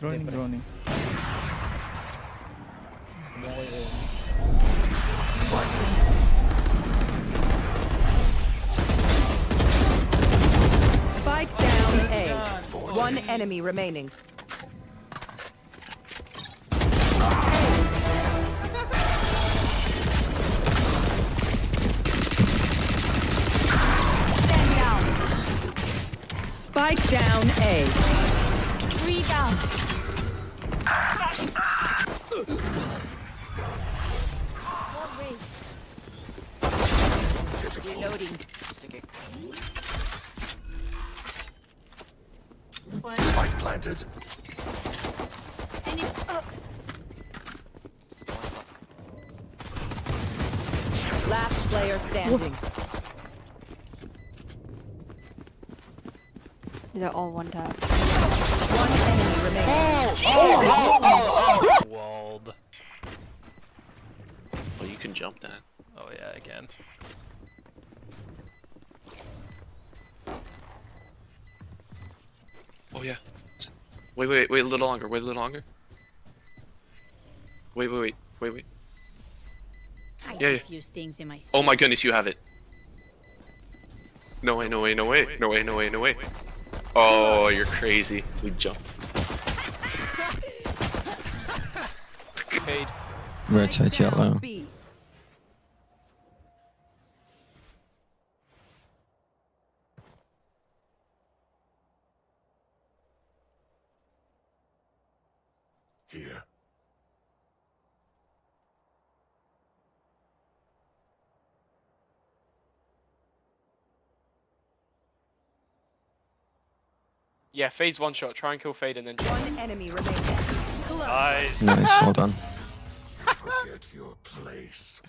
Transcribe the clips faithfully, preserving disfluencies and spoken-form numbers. Droning, droning. Spike down A. One enemy remaining. Spike down A. Three down. What waste? Reloading. Sticking. Spike planted. Enemy up. Last player standing. Whoa. They're all one tap. One enemy remaining. Oh! Oh! Oh! Oh! Walled. Well, you can jump that. Oh yeah, I can. Oh yeah. Wait, wait, wait a little longer. Wait a little longer. Wait, wait, wait, wait, wait. I yeah, yeah. Things in my oh my goodness, you have it. No way, no way, no way, no way, no way, no way. Oh, you're crazy. We jumped. Fade. Red side yellow. Here. Yeah, Fade's one shot. Try and kill Fade and then. One enemy remaining. Nice. Nice. Hold on. Forget your place.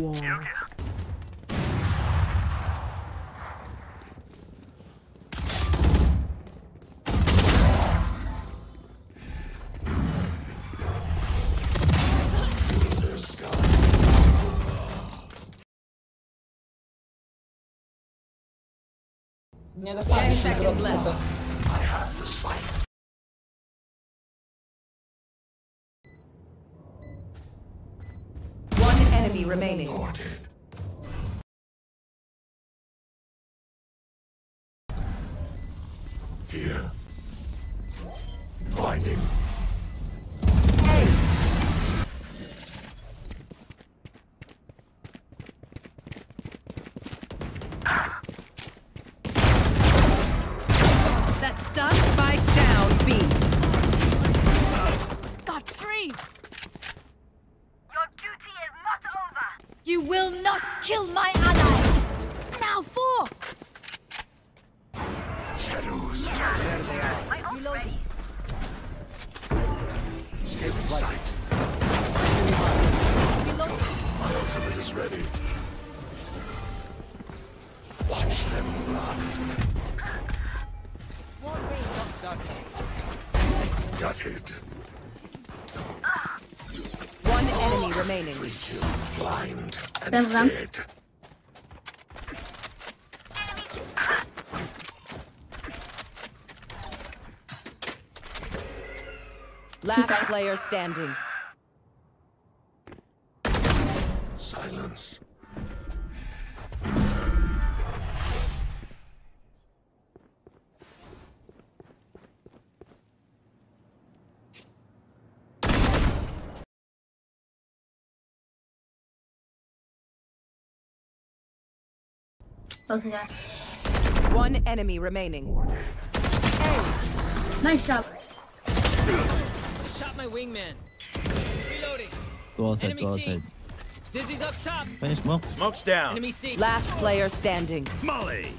Wow. Near the Ten seconds left. I have the spike. One enemy remaining. Sorted. Here. Blinding. You will not kill my ally! Now, four! Shadows! Reloading! Stay in sight! My ultimate is ready! Watch them run! Gutted! Enemy remaining. Blind and dead. Last player standing. Silence. Okay, guys. One enemy remaining. Hey. Nice job. Shot my wingman. Reloading. Go outside, enemy go outside. Dizzy's up top. Finish smoke. Smoke's down. Enemy C. Last player standing. Molly.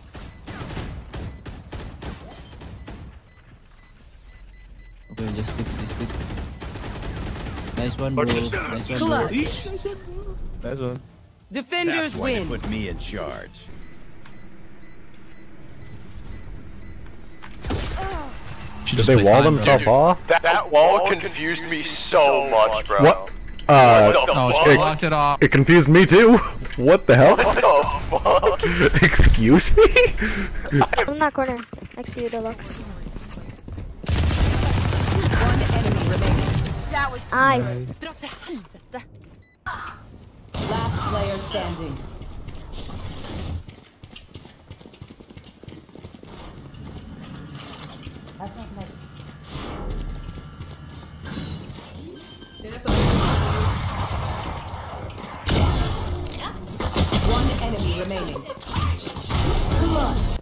Okay, just stick, just stick. Nice one, bro. Nice one, bro. Nice one. Defenders That's why win. They put me in charge. She Did they wall themselves dude, off? That, that wall confused, confused me so much, bro. What? Uh, what the no, fuck? It locked it off. It confused me too. What the hell? What the fuck? Excuse me? I'm in that corner. Next to you, good luck. One enemy remaining. That was nice. Last player standing. That's not nice. One enemy remaining. Come on.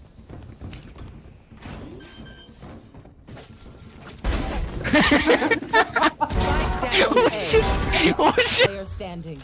Oh shit! Oh shit! Player standing.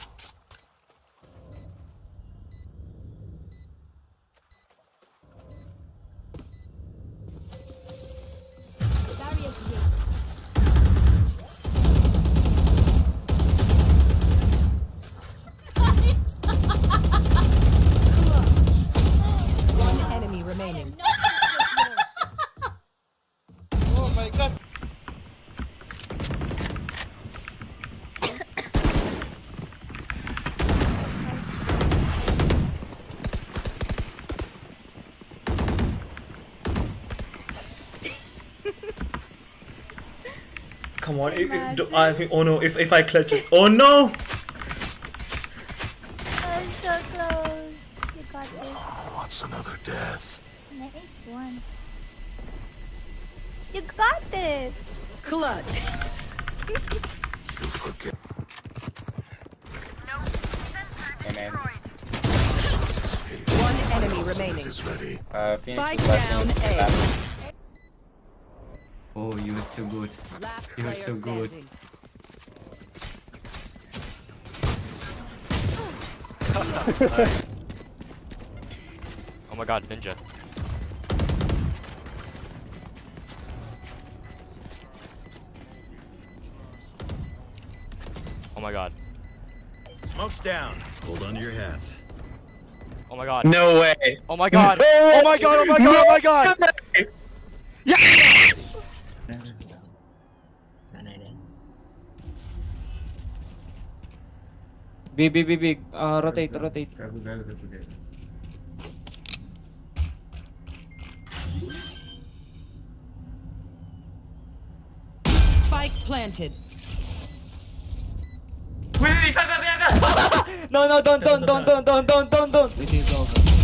Come on, it, it, do, I think, oh no, if, if I clutch it, oh no! I'm so close, you got this. What's another death? There is one. You got it! Clutch! You forget. No, sensor destroyed. One enemy remaining. Is ready. Uh, Spike down A. Oh, you were so good. You were so good. Oh my god, ninja. Oh my god. Smoke's down. Hold on to your hats. Oh my god. No way. Oh my god. No oh my god, oh my god, oh my god. No way. Yeah! Big, big, big, big. Uh, rotate, rotate. Spike planted. Wait, wait, wait, wait, wait, wait. No, no, don't, don't, don't, don't, don't, don't, don't, don't. It is over.